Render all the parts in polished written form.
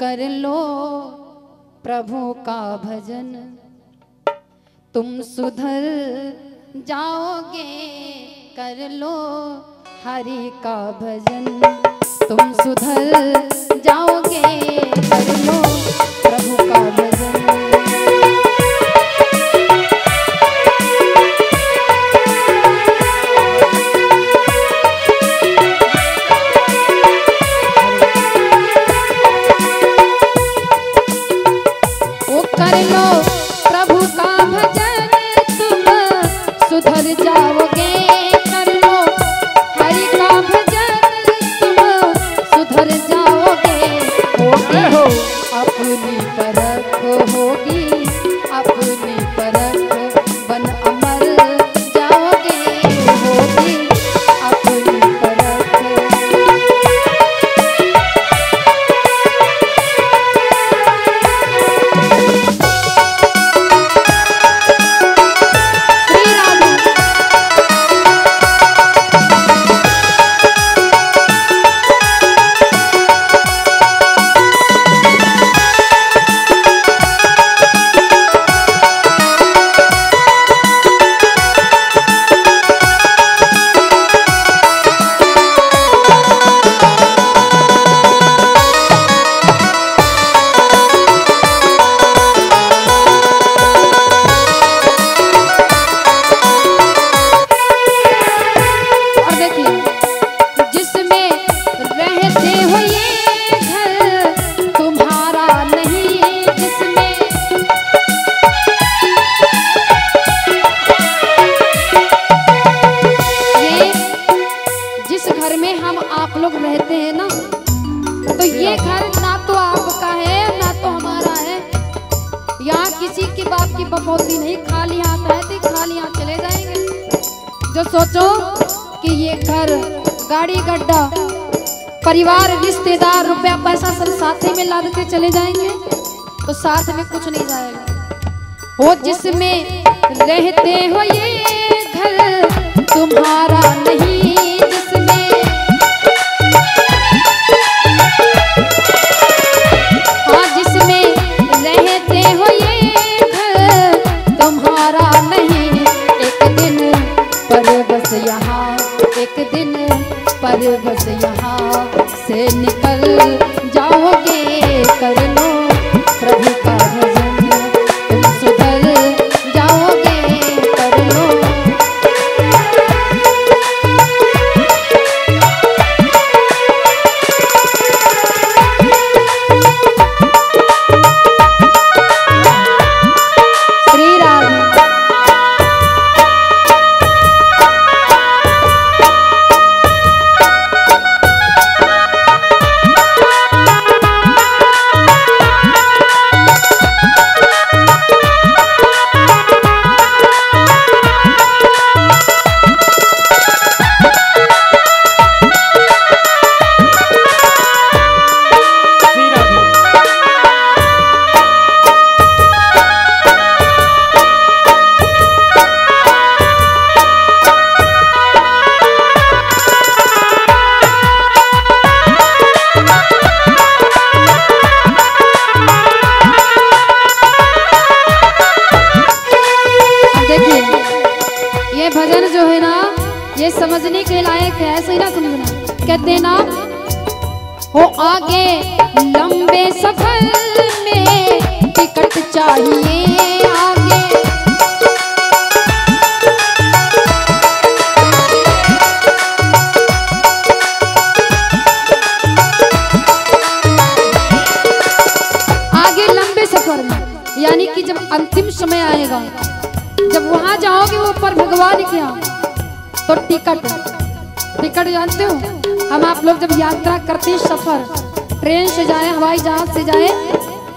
कर लो प्रभु का भजन, तुम सुधर जाओगे। कर लो हरि का भजन, तुम सुधर जाओगे। कर लो प्रभु का भजन। सोचो कि ये घर, गाड़ी, गड्ढा, परिवार, रिश्तेदार, रुपया पैसा सब साथ में लाद के चले जाएंगे तो साथ में कुछ नहीं जाएगा। वो जिसमें रहते हो ये घर तुम्हारा नहीं, जिसमें हाँ जिसमें रहते हो ये घर तुम्हारा नहीं। पर बस यहाँ से निकल जाओगे। कर लो प्रभु का भजन, तुम सुधर जाओगे। कर लो श्री राम। समझने के लायक है, ऐसे ही ना समझना। कहते ना हो आगे लंबे सफर में टिकट चाहिए, आगे आगे लंबे सफर में यानी कि जब अंतिम समय आएगा, जब वहां जाओगे ऊपर भगवान के यहाँ, तो टिकट जानते हो हम आप लोग जब यात्रा करते हैं, सफर ट्रेन से जाए, हवाई जहाज से जाए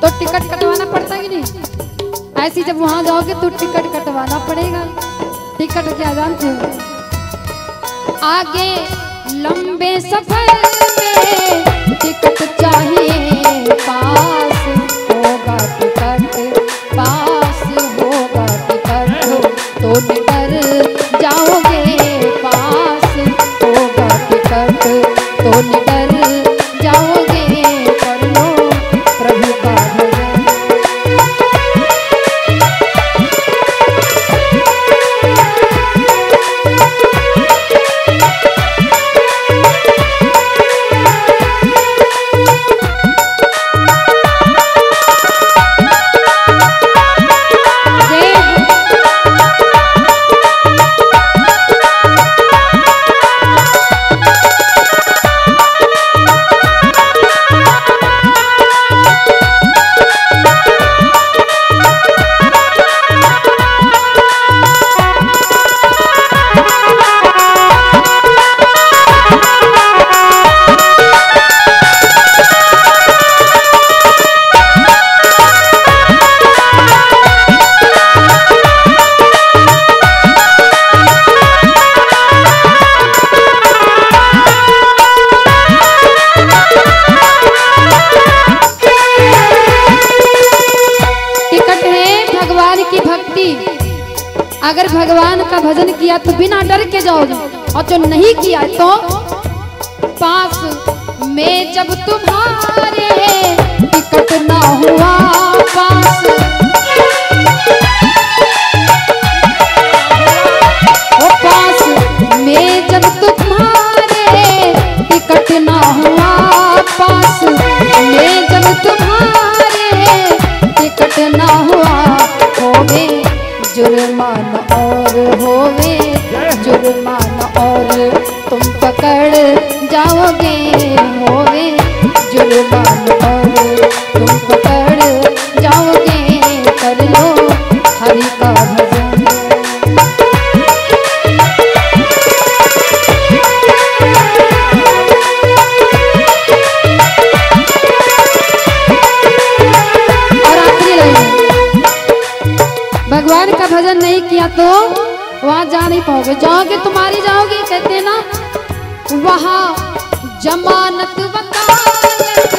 तो टिकट कटवाना पड़ता कि नहीं। ऐसी जब वहां जाओगे तो टिकट कटवाना पड़ेगा। टिकट क्या जानते हो? आगे लंबे सफर में टिकट चाहिए, पास होगा टिकट, पास होगा टिकट तो निकल जाओगे। तो निकल जाओगे। कर लो अगर भगवान का भजन किया तो बिना डर के जाओगे, और जो नहीं किया तो पास में जब तुम्हारे टिकट ना हुआ पास, ओ पास में जब तुम्हारे टिकट ना हुआ पास में जब तुम्हारे टिकट ना हुआ होवे जुर्माना और होवे जुर्माना और तुम पकड़ जाओगे होवे जुर्माना और तुम पकड़ जाओगे। कर लो हरि का भजन, भगवान का भजन नहीं किया तो वहां जा नहीं पाओगे, जाओगे तुम्हारी जाओगी। कहते ना वहां जमानत वकालत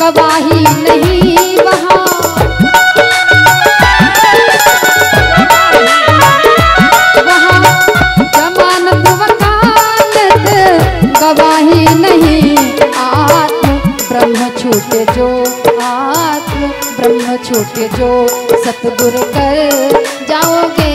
गवाही नहीं, वहां वहां जमानत वकालत गवाही नहीं। आत्म ब्रह्म छूटे जो, आत्म ब्रह्म छूटे जो सतगुरु कर जाओगे।